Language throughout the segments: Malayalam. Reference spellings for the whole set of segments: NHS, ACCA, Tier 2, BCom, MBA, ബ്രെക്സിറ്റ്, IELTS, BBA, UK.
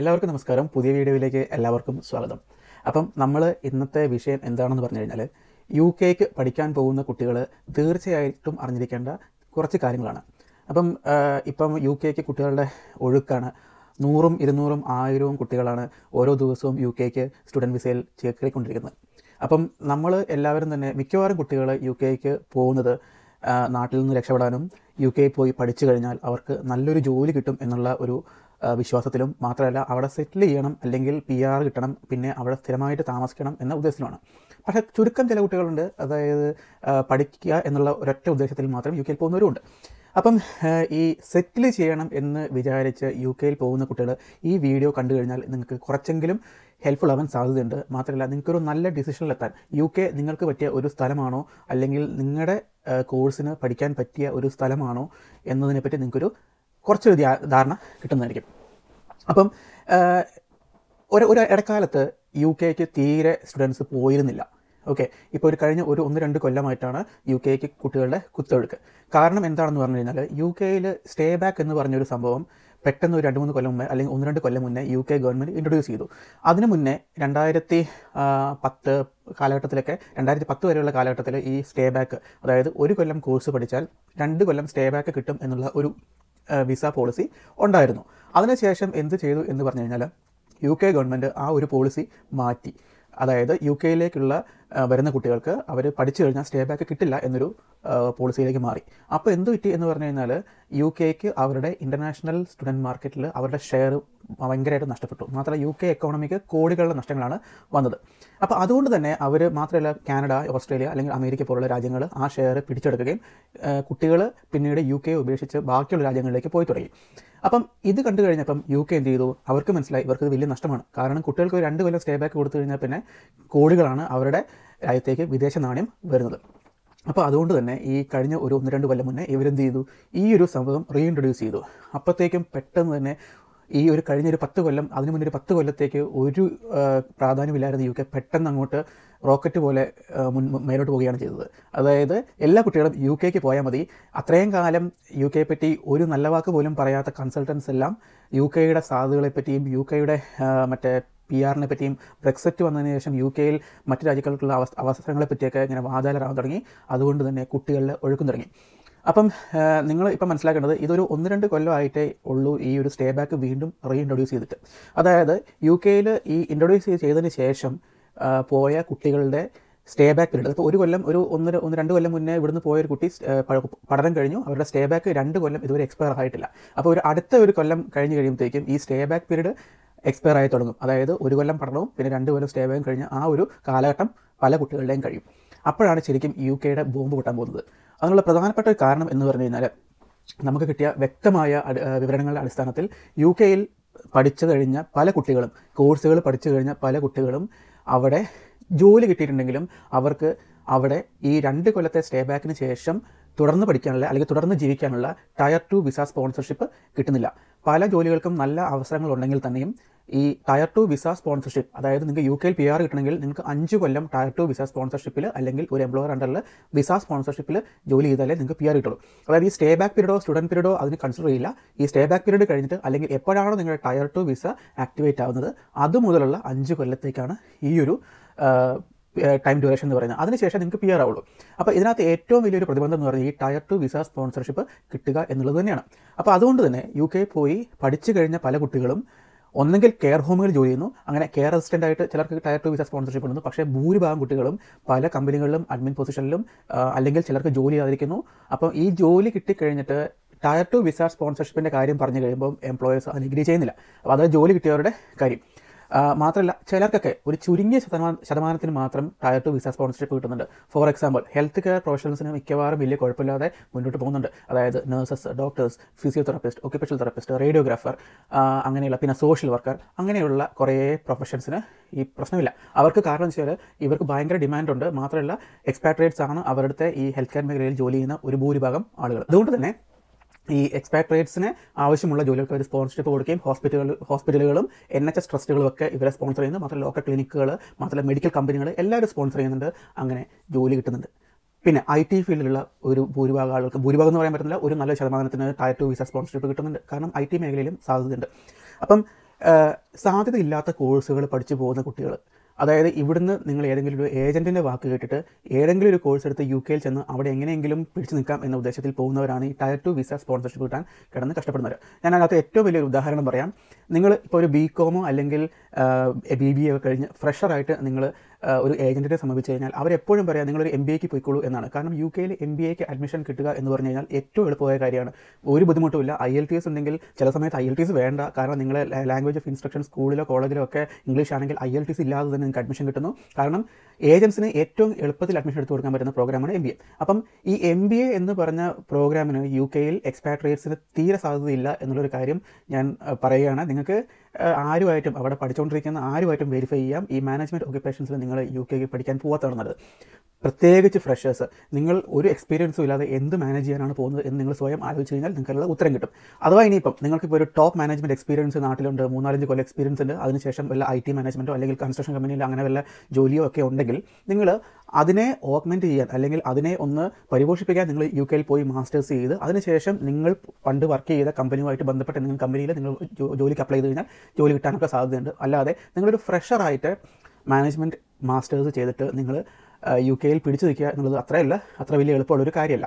എല്ലാവർക്കും നമസ്കാരം. പുതിയ വീഡിയോയിലേക്ക് എല്ലാവർക്കും സ്വാഗതം. അപ്പം നമ്മൾ ഇന്നത്തെ വിഷയം എന്താണെന്ന് പറഞ്ഞു കഴിഞ്ഞാൽ, UK പഠിക്കാൻ പോകുന്ന കുട്ടികൾ തീർച്ചയായിട്ടും അറിഞ്ഞിരിക്കേണ്ട കുറച്ച് കാര്യങ്ങളാണ്. അപ്പം UK കുട്ടികളുടെ ഒഴുക്കാണ്. 100, 200, 1000 കുട്ടികളാണ് ഓരോ ദിവസവും UK സ്റ്റുഡൻറ്റ് വിസയിൽ ചേർക്കൊണ്ടിരിക്കുന്നത്. അപ്പം നമ്മൾ എല്ലാവരും തന്നെ മിക്കവാറും കുട്ടികൾ UK പോകുന്നത് നാട്ടിൽ നിന്ന് രക്ഷപ്പെടാനും UK പോയി പഠിച്ചു കഴിഞ്ഞാൽ അവർക്ക് നല്ലൊരു ജോലി കിട്ടും എന്നുള്ള ഒരു വിശ്വാസത്തിലും, മാത്രമല്ല അവിടെ സെറ്റിൽ ചെയ്യണം, അല്ലെങ്കിൽ PR കിട്ടണം, പിന്നെ അവിടെ സ്ഥിരമായിട്ട് താമസിക്കണം എന്ന ഉദ്ദേശത്തിലാണ്. പക്ഷേ ചുരുക്കം ചില കുട്ടികളുണ്ട്, അതായത് പഠിക്കുക എന്നുള്ള ഒരൊറ്റ ഉദ്ദേശത്തിൽ മാത്രം UK പോകുന്നവരുമുണ്ട്. അപ്പം ഈ സെറ്റിൽ ചെയ്യണം എന്ന് വിചാരിച്ച് UK പോകുന്ന കുട്ടികൾ ഈ വീഡിയോ കണ്ടു കഴിഞ്ഞാൽ നിങ്ങൾക്ക് കുറച്ചെങ്കിലും ഹെൽപ്ഫുൾ ആവാൻ സാധ്യതയുണ്ട്. മാത്രമല്ല നിങ്ങൾക്കൊരു നല്ല ഡിസിഷനിലെത്താൻ UK നിങ്ങൾക്ക് പറ്റിയ ഒരു സ്ഥലമാണോ, അല്ലെങ്കിൽ നിങ്ങളുടെ കോഴ്സിന് പഠിക്കാൻ പറ്റിയ ഒരു സ്ഥലമാണോ എന്നതിനെപ്പറ്റി നിങ്ങൾക്കൊരു കുറച്ചൊരു ധാരണ കിട്ടുന്നതായിരിക്കും. അപ്പം ഒരു ഇടക്കാലത്ത് UK തീരെ സ്റ്റുഡൻസ് പോയിരുന്നില്ല. ഓക്കെ, ഇപ്പോൾ ഒരു കഴിഞ്ഞ ഒരു 1-2 കൊല്ലമായിട്ടാണ് UK കുട്ടികളുടെ കുത്തൊഴുക്ക്. കാരണം എന്താണെന്ന് പറഞ്ഞു കഴിഞ്ഞാൽ, UK സ്റ്റേ ബാക്ക് എന്ന് പറഞ്ഞൊരു സംഭവം പെട്ടെന്ന് ഒരു 2-3 കൊല്ലം മുമ്പേ, അല്ലെങ്കിൽ 1-2 കൊല്ലം മുന്നേ UK ഗവൺമെൻറ് ഇൻട്രൊഡ്യൂസ് ചെയ്തു. അതിനു മുന്നേ 2010 കാലഘട്ടത്തിലൊക്കെ, 2010 വരെയുള്ള കാലഘട്ടത്തിൽ ഈ സ്റ്റേ ബാക്ക്, അതായത് 1 കൊല്ലം കോഴ്സ് പഠിച്ചാൽ 2 കൊല്ലം സ്റ്റേ ബാക്ക് കിട്ടും എന്നുള്ള ഒരു വിസ പോളിസി ഉണ്ടായിരുന്നു. അതിനുശേഷം എന്ത് ചെയ്തു എന്ന് പറഞ്ഞു കഴിഞ്ഞാൽ, UK ഗവൺമെൻറ് ആ ഒരു പോളിസി മാറ്റി. അതായത് UK വരുന്ന കുട്ടികൾക്ക് അവർ പഠിച്ചു കഴിഞ്ഞാൽ സ്റ്റേ ബാക്ക് കിട്ടില്ല എന്നൊരു പോളിസിയിലേക്ക് മാറി. അപ്പോൾ എന്ത് പറ്റി എന്ന് പറഞ്ഞു കഴിഞ്ഞാൽ, UK അവരുടെ ഇൻ്റർനാഷണൽ സ്റ്റുഡൻറ്റ് മാർക്കറ്റിൽ അവരുടെ ഷെയർ ഭയങ്കരമായിട്ട് നഷ്ടപ്പെട്ടു. മാത്രമല്ല UK എക്കോണമിക്ക് കോടികളുടെ നഷ്ടങ്ങളാണ് വന്നത്. അപ്പോൾ അതുകൊണ്ട് തന്നെ അവർ, മാത്രമല്ല കാനഡ, ഓസ്ട്രേലിയ അല്ലെങ്കിൽ അമേരിക്ക പോലുള്ള രാജ്യങ്ങൾ ആ ഷെയർ പിടിച്ചെടുക്കുകയും കുട്ടികൾ പിന്നീട് UK ഉപേക്ഷിച്ച് ബാക്കിയുള്ള രാജ്യങ്ങളിലേക്ക് പോയി തുടങ്ങി. അപ്പം ഇത് കണ്ടു കഴിഞ്ഞപ്പം UK എന്ത് ചെയ്തു, അവർക്ക് മനസ്സിലായി ഇവർക്ക് വലിയ നഷ്ടമാണ്. കാരണം കുട്ടികൾക്ക് 2 കൊല്ലം സ്റ്റേ ബാക്ക് കൊടുത്തു കഴിഞ്ഞാൽ പിന്നെ കോടികളാണ് അവരുടെ രാജ്യത്തേക്ക് വിദേശ നാണയം വരുന്നത്. അപ്പോൾ അതുകൊണ്ട് തന്നെ ഈ കഴിഞ്ഞ ഒരു 1-2 കൊല്ലം മുന്നേ ഇവരെന്ത് ചെയ്തു, ഈ ഒരു സംഭവം റീഇൻട്രൊഡ്യൂസ് ചെയ്തു. അപ്പോഴത്തേക്കും പെട്ടെന്ന് തന്നെ ഈ ഒരു കഴിഞ്ഞൊരു 10 കൊല്ലം, അതിന് മുന്നൊരു 10 കൊല്ലത്തേക്ക് ഒരു പ്രാധാന്യമില്ലായിരുന്നു UK. പെട്ടെന്ന് അങ്ങോട്ട് റോക്കറ്റ് പോലെ മേലോട്ട് പോവുകയാണ് ചെയ്തത്. അതായത് എല്ലാ കുട്ടികളും UK പോയാൽ മതി. അത്രയും കാലം UK പറ്റി ഒരു നല്ല വാക്ക് പോലും പറയാത്ത കൺസൾട്ടൻസ് എല്ലാം UK സാധ്യതകളെപ്പറ്റിയും, UK മറ്റേ PR പറ്റിയും, ബ്രെക്സിറ്റ് വന്നതിന് ശേഷം UK മറ്റു രാജ്യങ്ങൾക്കുള്ള അവസരങ്ങളെപ്പറ്റിയൊക്കെ ഇങ്ങനെ വാചാലരാകാൻ തുടങ്ങി. അതുകൊണ്ട് തന്നെ കുട്ടികളുടെ ഒഴുക്കും തുടങ്ങി. അപ്പം നിങ്ങൾ ഇപ്പം മനസ്സിലാക്കേണ്ടത്, ഇതൊരു 1-2 കൊല്ലമായിട്ടേ ഉള്ളൂ ഈ ഒരു സ്റ്റേ ബാക്ക് വീണ്ടും റീഇൻട്രൊഡ്യൂസ് ചെയ്തിട്ട്. അതായത് UK ഈ ഇൻട്രൊഡ്യൂസ് ചെയ്തതിന് ശേഷം പോയ കുട്ടികളുടെ സ്റ്റേ ബാക്ക് പീരീഡ്, ഇപ്പോൾ 1 കൊല്ലം, ഒരു 1-2 കൊല്ലം മുന്നേ ഇവിടുന്ന് പോയൊരു കുട്ടി പഠനം കഴിഞ്ഞു, അവരുടെ സ്റ്റേ ബാക്ക് 2 കൊല്ലം ഇതുവരെ എക്സ്പയർ ആയിട്ടില്ല. അപ്പോൾ ഒരു അടുത്ത 1 കൊല്ലം കഴിഞ്ഞ് കഴിയുമ്പോഴത്തേക്കും ഈ സ്റ്റേ ബാക്ക് പീരീഡ് എക്സ്പയർ ആയി തുടങ്ങും. അതായത് 1 കൊല്ലം പഠനവും പിന്നെ 2 കൊല്ലം സ്റ്റേ ബാക്കും കഴിഞ്ഞ ആ ഒരു കാലഘട്ടം പല കുട്ടികളുടെയും കഴിയും. അപ്പോഴാണ് ശരിക്കും UK ബോംബ് പൊട്ടാൻ പോകുന്നത്. അതിനുള്ള പ്രധാനപ്പെട്ട ഒരു കാരണം എന്ന് പറഞ്ഞു കഴിഞ്ഞാൽ, നമുക്ക് കിട്ടിയ വ്യക്തമായ വിവരണങ്ങളുടെ അടിസ്ഥാനത്തിൽ UK പഠിച്ചു കഴിഞ്ഞ പല കുട്ടികളും, കോഴ്സുകൾ പഠിച്ചു കഴിഞ്ഞ പല കുട്ടികളും അവിടെ ജോലി കിട്ടിയിട്ടുണ്ടെങ്കിലും അവർക്ക് അവിടെ ഈ 2 കൊല്ലത്തെ സ്റ്റേ ബാക്കിന് ശേഷം തുടർന്ന് പഠിക്കാനുള്ള, അല്ലെങ്കിൽ തുടർന്ന് ജീവിക്കാനുള്ള Tier 2 വിസ സ്പോൺസർഷിപ്പ് കിട്ടുന്നില്ല. പല ജോലികൾക്കും നല്ല അവസരങ്ങൾ ഉണ്ടെങ്കിൽ തന്നെയും ഈ Tier 2 വിസ സ്പോൺസർഷിപ്പ്, അതായത് നിങ്ങൾക്ക് UK PR കിട്ടണമെങ്കിൽ നിങ്ങൾക്ക് 5 കൊല്ലം Tier 2 വിസ സ്പോൺസർഷിപ്പിൽ, അല്ലെങ്കിൽ ഒരു എംപ്ലോയർ അണ്ടറിൽ വിസ സ്പോൺസർഷിപ്പിൽ ജോലി ചെയ്താലേ നിങ്ങൾക്ക് PR കിട്ടുള്ളൂ. അതായത് ഈ സ്റ്റേ ബാക്ക് പീരീഡോ സ്റ്റുഡൻറ്റ് പീരീഡോ അതിന് കൺസിഡർ ചെയ്യില്ല. ഈ സ്റ്റേ ബാക്ക് പീരീഡ് കഴിഞ്ഞിട്ട്, അല്ലെങ്കിൽ എപ്പോഴാണോ നിങ്ങളുടെ Tier 2 വിസ ആക്ടിവേറ്റ് ആവുന്നത്, അതുമുതലുള്ള 5 കൊല്ലത്തേക്കാണ് ഈ ഒരു ടൈം ഡ്യൂറേഷൻ എന്ന് പറയുന്നത്. അതിനുശേഷം നിങ്ങൾക്ക് PR ആവുള്ളൂ. അപ്പോൾ ഇതിനകത്ത് ഏറ്റവും വലിയൊരു പ്രതിബന്ധം എന്ന് പറയുന്നത് ഈ Tier 2 വിസ സ്പോൺസർഷിപ്പ് കിട്ടുക എന്നുള്ളത് തന്നെയാണ്. അപ്പോൾ അതുകൊണ്ട് തന്നെ UK പോയി പഠിച്ചു കഴിഞ്ഞ പല കുട്ടികളും ഒന്നെങ്കിൽ കെയർ ഹോമുകൾ ജോലി ചെയ്യുന്നു. അങ്ങനെ കെയർ അസിസ്റ്റൻ്റ് ആയിട്ട് ചിലർക്ക് Tier 2 വിസ സ്പോൺസർഷിപ്പ് ഉണ്ടെന്ന്. പക്ഷേ ഭൂരിഭാഗം കുട്ടികളും പല കമ്പനികളിലും അഡ്മിൻ പൊസിഷനിലും, അല്ലെങ്കിൽ ചിലർക്ക് ജോലി ചെയ്യാതിരിക്കുന്നു. അപ്പോൾ ഈ ജോലി കിട്ടിക്കഴിഞ്ഞിട്ട് Tier 2 വിസ സ്പോൺസർഷിപ്പിൻ്റെ കാര്യം പറഞ്ഞു കഴിയുമ്പോൾ എംപ്ലോയേഴ്സ് അഗ്രി ചെയ്യുന്നില്ല. അപ്പോൾ അത് ജോലി കിട്ടിയവരുടെ കാര്യം. മാത്രമല്ല ചിലർക്കൊക്കെ ഒരു ചുരുങ്ങിയ ശതമാനത്തിന് മാത്രം Tier 2 വിസ സ്പോൺസർഷിപ്പ് കിട്ടുന്നുണ്ട്. ഫോർ എക്സാമ്പിൾ, ഹെൽത്ത് കെയർ പ്രൊഫഷണൽസിന് മിക്കവാറും വലിയ കുഴപ്പമില്ലാതെ മുന്നോട്ട് പോകുന്നുണ്ട്. അതായത് nurses, doctors, physiotherapist, occupational therapist, radiographer, അങ്ങനെയുള്ള, പിന്നെ സോഷ്യൽ വർക്കർ, അങ്ങനെയുള്ള കുറേ പ്രൊഫഷൻസിന് ഈ പ്രശ്നമില്ല. അവർക്ക് കാരണം വെച്ചാൽ ഇവർക്ക് ഭയങ്കര ഡിമാൻഡുണ്ട്. മാത്രമല്ല എക്സ്പാട്രിയേറ്റ്സ് ആണ് അവരുടെ ഈ ഹെൽത്ത് കെയർ മേഖലയിൽ ജോലി ചെയ്യുന്ന ഒരു ഭൂരിഭാഗം ആളുകൾ. അതുകൊണ്ട് തന്നെ ഈ എക്സ്പാട്രിയേറ്റ്സിന് ആവശ്യമുള്ള ജോലികൾക്ക് അവർ സ്പോൺസർഷിപ്പ് കൊടുക്കുകയും ഹോസ്പിറ്റലുകളും NHS ട്രസ്റ്റുകളും ഒക്കെ ഇവരെ സ്പോൺസർ ചെയ്യുന്നു. മാത്രമല്ല ലോക്കൽ ക്ലിനിക്കുകൾ, മാത്രമല്ല മെഡിക്കൽ കമ്പനികൾ എല്ലാവരും സ്പോൺസർ ചെയ്യുന്നുണ്ട്. അങ്ങനെ ജോലി കിട്ടുന്നുണ്ട്. പിന്നെ IT ഫീൽഡിലുള്ള ഒരു ഭൂരിഭാഗം ആളുകൾക്ക്, ഭൂരിഭാഗം എന്ന് പറയാൻ പറ്റുന്നില്ല, ഒരു നല്ല ശതമാനത്തിന് Tier 2 വിസ സ്പോൺസർഷിപ്പ് കിട്ടുന്നുണ്ട്. കാരണം IT മേഖലയിലും സാധ്യതയുണ്ട്. അപ്പം സാധ്യതയില്ലാത്ത കോഴ്സുകൾ പഠിച്ചു പോകുന്ന കുട്ടികൾ അതായത് ഇവിടുന്ന് നിങ്ങൾ ഏതെങ്കിലും ഒരു ഏജൻറ്റിൻ്റെ വാക്ക് കേട്ടിട്ട് ഏതെങ്കിലും ഒരു കോഴ്സ് എടുത്ത് യു കെയിൽ ചെന്ന് അവിടെ എങ്ങനെയെങ്കിലും പിടിച്ചു നിൽക്കാം എന്ന ഉദ്ദേശത്തിൽ പോകുന്നവരാണ് ഈ ടയർ 2 വിസ സ്പോൺസർഷിപ്പ് കിട്ടാൻ കിടന്ന് കഷ്ടപ്പെടുന്നവർ. ഞാൻ അതിനകത്ത് ഏറ്റവും വലിയൊരു ഉദാഹരണം പറയാം. നിങ്ങൾ ഇപ്പോൾ ഒരു BCom അല്ലെങ്കിൽ BBA ഒക്കെ കഴിഞ്ഞ് ഫ്രഷറായിട്ട് നിങ്ങൾ ഒരു ഏജൻറ്റിനെ സമീപിച്ചു കഴിഞ്ഞാൽ അവരെപ്പോഴും പറയാം നിങ്ങളൊരു MBAക്ക് പോയിക്കോളൂ എന്നാണ്. കാരണം UK യിൽ MBAക്ക് അഡ്മിഷൻ കിട്ടുക എന്ന് പറഞ്ഞു കഴിഞ്ഞാൽ ഏറ്റവും എളുപ്പമായ കാര്യമാണ്, ഒരു ബുദ്ധിമുട്ടുമില്ല. IELTS ഉണ്ടെങ്കിൽ ചില സമയത്ത് IELTS വേണ്ട, കാരണം നിങ്ങളെ ലാംഗ്വേജ് ഓഫ് ഇൻസ്ട്രക്ഷൻ സ്കൂളിലോ കോളേജിലോ ഒക്കെ ഇംഗ്ലീഷ് ആണെങ്കിൽ IELTS ഇല്ലാതെ തന്നെ നിങ്ങൾക്ക് അഡ്മിഷൻ കിട്ടുന്നു. കാരണം ഏജൻസിന് ഏറ്റവും എളുപ്പത്തിൽ അഡ്മിഷൻ എടുത്തു കൊടുക്കാൻ പറ്റുന്ന പ്രോഗ്രാമാണ് MBA. അപ്പം ഈ MBA എന്ന് പറഞ്ഞ പ്രോഗ്രാമിന് UK യിൽ എക്സ്പാട്രിയേറ്റ്സിന് തീരെ സാധ്യതയില്ല എന്നുള്ളൊരു കാര്യം ഞാൻ പറയുകയാണ്. നിങ്ങൾക്ക് ആരുമായിട്ടും അവിടെ പഠിച്ചുകൊണ്ടിരിക്കുന്ന ആരുമായിട്ടും വെരിഫൈ ചെയ്യാം ഈ മാനേജ്മെൻറ്റ് ഓക്യുപ്പേഷൻസിൽ നിങ്ങൾ UK ക്ക് പഠിക്കാൻ പോകാത്തതാണത്. പ്രത്യേകിച്ച് ഫ്രഷേഴ്സ് നിങ്ങൾ ഒരു എക്സ്പീരിയൻസും ഇല്ലാതെ എന്ത് മാനേജ് ചെയ്യാനാണ് പോകുന്നത് എന്ന് നിങ്ങൾ സ്വയം ആലോചിച്ച് കഴിഞ്ഞാൽ നിങ്ങൾക്കുള്ള ഉത്തരം കിട്ടും. അഥവാ ഇനിയിപ്പം നിങ്ങൾക്കിപ്പോൾ ഒരു ടോപ്പ് മാനേജ്മെൻറ്റ് എക്സ്പീരിയൻസ് നാട്ടിലുണ്ട്, 3-5 കൊല്ലം എക്സ്പീരിയൻസ് ഉണ്ട്, അതിനുശേഷം വല്ല IT മാനേജ്മെൻറ്റോ അല്ലെങ്കിൽ കൺസ്ട്രക്ഷൻ കമ്പനിയിലോ അങ്ങനെ വല്ല ജോലിയോ ഒക്കെ ഉണ്ടെങ്കിൽ നിങ്ങൾ അതിനെ ഓഗ്മെൻറ്റ് ചെയ്യാൻ അല്ലെങ്കിൽ അതിനെ ഒന്ന് പരിപോഷിപ്പിക്കാൻ നിങ്ങൾ UK യിൽ പോയി മാസ്റ്റേഴ്സ് ചെയ്ത് അതിനുശേഷം നിങ്ങൾ പണ്ട് വർക്ക് ചെയ്ത കമ്പനിയുമായിട്ട് ബന്ധപ്പെട്ട് നിങ്ങൾ കമ്പനിയിൽ നിങ്ങൾ ജോലിക്ക് അപ്ലൈ ചെയ്ത് കഴിഞ്ഞാൽ ജോലി കിട്ടാനൊക്കെ സാധ്യതയുണ്ട്. അല്ലാതെ നിങ്ങളൊരു ഫ്രഷറായിട്ട് മാനേജ്മെൻറ്റ് മാസ്റ്റേഴ്സ് ചെയ്തിട്ട് നിങ്ങൾ UK യിൽ പിടിച്ചു നിൽക്കുക എന്നുള്ളത് അത്ര വലിയ എളുപ്പമുള്ളൊരു കാര്യമല്ല.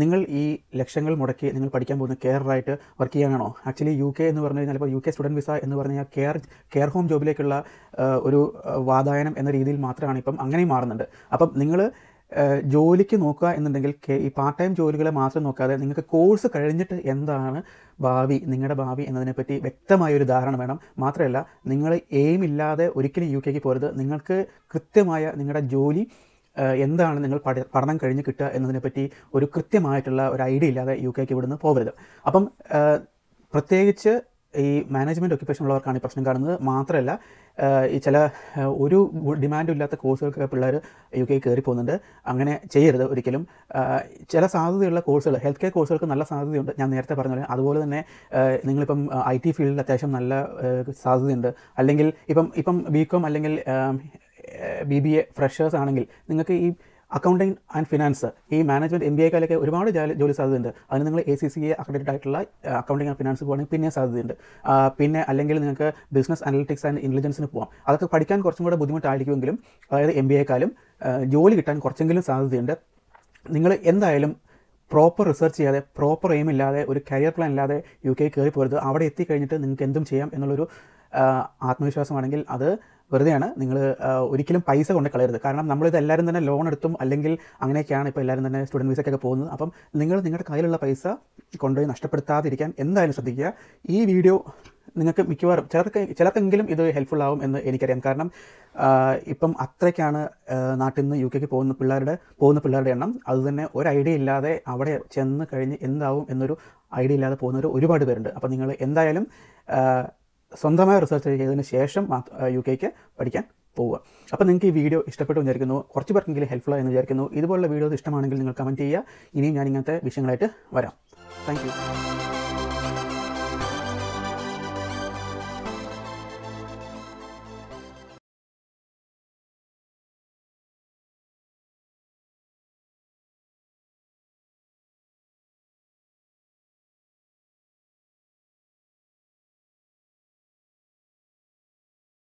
നിങ്ങൾ ഈ ലക്ഷങ്ങൾ മുടക്കി നിങ്ങൾ പഠിക്കാൻ പോകുന്ന കെയറായിട്ട് വർക്ക് ചെയ്യാനാണോ? ആക്ച്വലി UK എന്ന് പറഞ്ഞു കഴിഞ്ഞാൽ ഇപ്പോൾ UK സ്റ്റുഡൻറ്റ് വിസ എന്ന് പറഞ്ഞാൽ കെയർ ഹോം ജോബിലേക്കുള്ള ഒരു വാതായനം എന്ന രീതിയിൽ മാത്രമാണ് ഇപ്പം അങ്ങനെ മാറുന്നുണ്ട്. അപ്പം നിങ്ങൾ ജോലിക്ക് നോക്കുക എന്നുണ്ടെങ്കിൽ ഈ പാർട്ട് ടൈം ജോലികളെ മാത്രം നോക്കാതെ നിങ്ങൾക്ക് കോഴ്സ് കഴിഞ്ഞിട്ട് എന്താണ് ഭാവി, നിങ്ങളുടെ ഭാവി എന്നതിനെപ്പറ്റി വ്യക്തമായൊരു ധാരണ വേണം. മാത്രമല്ല നിങ്ങൾ എയിം ഇല്ലാതെ ഒരിക്കലും UK ക്ക് പോരുത്. നിങ്ങൾക്ക് കൃത്യമായ നിങ്ങളുടെ ജോലി എന്താണ്, നിങ്ങൾ പഠനം കഴിഞ്ഞ് കിട്ടുക എന്നതിനെപ്പറ്റി ഒരു കൃത്യമായിട്ടുള്ള ഒരു ഐഡിയ ഇല്ലാതെ UK ക്ക് ഇവിടുന്ന് പോകരുത്. അപ്പം പ്രത്യേകിച്ച് ഈ മാനേജ്മെൻറ്റ് ഓക്യുപ്പേഷൻ ഉള്ളവർക്കാണ് ഈ പ്രശ്നം കാണുന്നത്. മാത്രമല്ല ഈ ചില ഒരു ഡിമാൻഡും ഇല്ലാത്ത കോഴ്സുകൾക്കൊക്കെ പിള്ളേർ UK യിൽ കയറി പോകുന്നുണ്ട്. അങ്ങനെ ചെയ്യരുത് ഒരിക്കലും. ചില സാധ്യതയുള്ള കോഴ്സുകൾ, ഹെൽത്ത് കെയർ കോഴ്സുകൾക്ക് നല്ല സാധ്യതയുണ്ട്, ഞാൻ നേരത്തെ പറഞ്ഞത്. അതുപോലെ തന്നെ നിങ്ങളിപ്പം IT ഫീൽഡിൽ അത്യാവശ്യം നല്ല സാധ്യതയുണ്ട്. അല്ലെങ്കിൽ ഇപ്പം BCom അല്ലെങ്കിൽ BBA ഫ്രഷേഴ്സ് ആണെങ്കിൽ നിങ്ങൾക്ക് ഈ അക്കൗണ്ടിങ് ആൻഡ് ഫിനാൻസ്, ഈ മാനേജ്മെൻറ്റ് MBA ക്കാലൊക്കെ ഒരുപാട് ജോലി സാധ്യതയുണ്ട്. അതിന് നിങ്ങൾ ACCA അക്രഡിറ്റഡ് ആയിട്ടുള്ള അക്കൗണ്ടിങ് ആൻഡ് ഫിനാൻസ് പോകണമെങ്കിൽ പിന്നെ സാധ്യതയുണ്ട്. പിന്നെ അല്ലെങ്കിൽ നിങ്ങൾക്ക് ബിസിനസ് അനലിറ്റിക്സ് ആൻഡ് ഇൻ്റലിജൻസിന് പോകാം. അതൊക്കെ പഠിക്കാൻ കുറച്ചും കൂടെ ബുദ്ധിമുട്ടായിരിക്കുമെങ്കിലും അതായത് MBA ക്കാലും ജോലി കിട്ടാൻ കുറച്ചെങ്കിലും സാധ്യതയുണ്ട്. നിങ്ങൾ എന്തായാലും പ്രോപ്പർ റിസർച്ച് ചെയ്യാതെ പ്രോപ്പർ എയിം ഇല്ലാതെ ഒരു കരിയർ പ്ലാൻ ഇല്ലാതെ UK യിൽ കയറി പോരുത്. അവിടെ എത്തിക്കഴിഞ്ഞിട്ട് നിങ്ങൾക്ക് എന്തും ചെയ്യാം എന്നുള്ളൊരു ആത്മവിശ്വാസമാണെങ്കിൽ അത് വെറുതെയാണ്. നിങ്ങൾ ഒരിക്കലും പൈസ കൊണ്ട് കളയരുത്. കാരണം നമ്മളിതെല്ലാവരും തന്നെ ലോൺ എടുത്തും അല്ലെങ്കിൽ അങ്ങനെയൊക്കെയാണ് ഇപ്പോൾ എല്ലാവരും തന്നെ സ്റ്റുഡൻറ്റ് വിസയ്ക്കൊക്കെ പോകുന്നത്. അപ്പം നിങ്ങൾ നിങ്ങളുടെ കയ്യിലുള്ള പൈസ കൊണ്ടുപോയി നഷ്ടപ്പെടുത്താതിരിക്കാൻ എന്തായാലും ശ്രദ്ധിക്കുക. ഈ വീഡിയോ നിങ്ങൾക്ക് മിക്കവാറും ചിലർക്കെങ്കിലും ഇത് ഹെൽപ്ഫുൾ ആകും എന്ന് എനിക്കറിയാം. കാരണം ഇപ്പം അത്രയ്ക്കാണ് നാട്ടിൽ നിന്ന് UK ക്ക് പോകുന്ന പിള്ളേരുടെ എണ്ണം. അതുതന്നെ ഒരു ഐഡിയ ഇല്ലാതെ അവിടെ ചെന്ന് കഴിഞ്ഞ് എന്താവും എന്നൊരു ഐഡിയ ഇല്ലാതെ പോകുന്നവർ ഒരുപാട് പേരുണ്ട്. അപ്പം നിങ്ങൾ എന്തായാലും സ്വന്തമായ റിസർച്ച് ചെയ്തതിന് ശേഷം UK ക്ക് പഠിക്കാൻ പോവുക. അപ്പോൾ നിങ്ങൾക്ക് ഈ വീഡിയോ ഇഷ്ടപ്പെട്ടു വിചാരിക്കുന്നു, കുറച്ച് പേർക്കെങ്കിലും ഹെൽപ്ഫുൾ ആയെന്ന് വിചാരിക്കുന്നു. ഇതുപോലുള്ള വീഡിയോസ് ഇഷ്ടമാണെങ്കിൽ നിങ്ങൾ കമൻറ്റ് ചെയ്യുക. ഇനിയും ഞാൻ ഇങ്ങനത്തെ വിഷയങ്ങളായിട്ട് വരാം. Thank U.